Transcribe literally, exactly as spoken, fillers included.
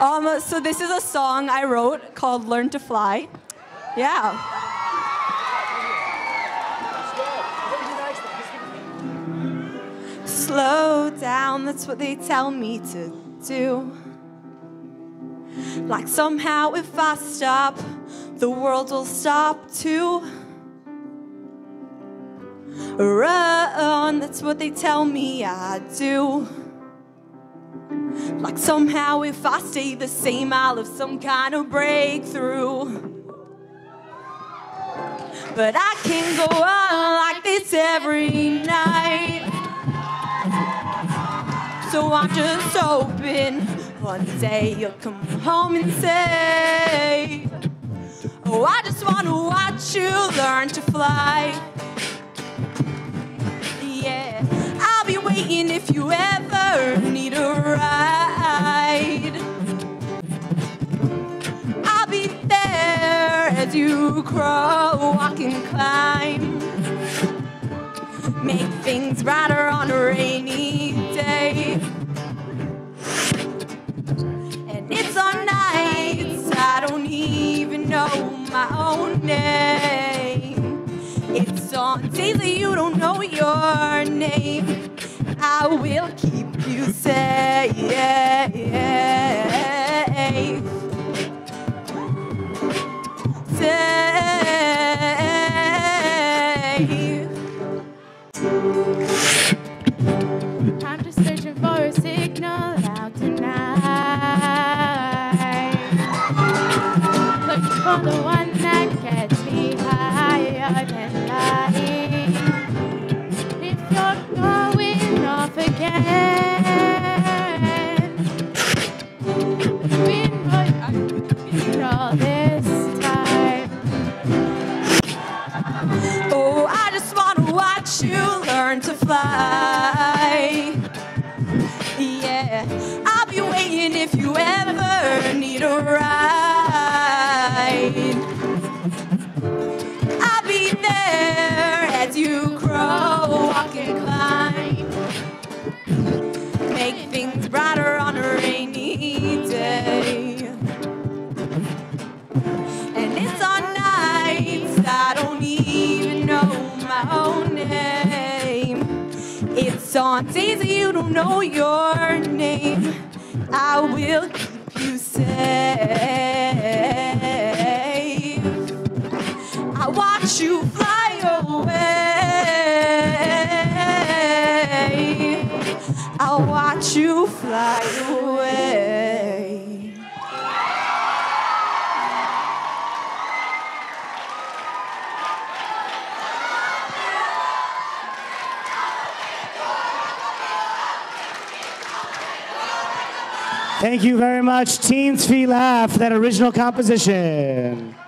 Um, so this is a song I wrote called Learn to Fly. Yeah. Slow down, that's what they tell me to do. Like somehow if I stop, the world will stop too. Run, that's what they tell me I do. Like somehow if I stay the same, I'll have some kind of breakthrough. But I can go on like this every night, so I'm just hoping one day you'll come home and say, oh, I just want to watch you learn to fly. Yeah, I'll be waiting if you ever need a ride. I'll be there as you crawl, walk and climb. Make things brighter on a rainy day. And it's on nights I don't even know my own name. It's on days that you don't know your name. I will keep you safe. I'm just searching for a signal out tonight. Looking for the one that gets me higher than again. We put all this time. Oh, I just want to watch you learn to fly. Yeah, I'll be waiting if you ever need a ride. I'll be there as you grow, walk and climb. Make things brighter on a rainy day. And it's on nights I don't even know my own name. It's on days that you don't know your name. I will keep you safe. I watch you fly away. I'll watch you fly away. Thank you very much, Teen Tefillah, for that original composition.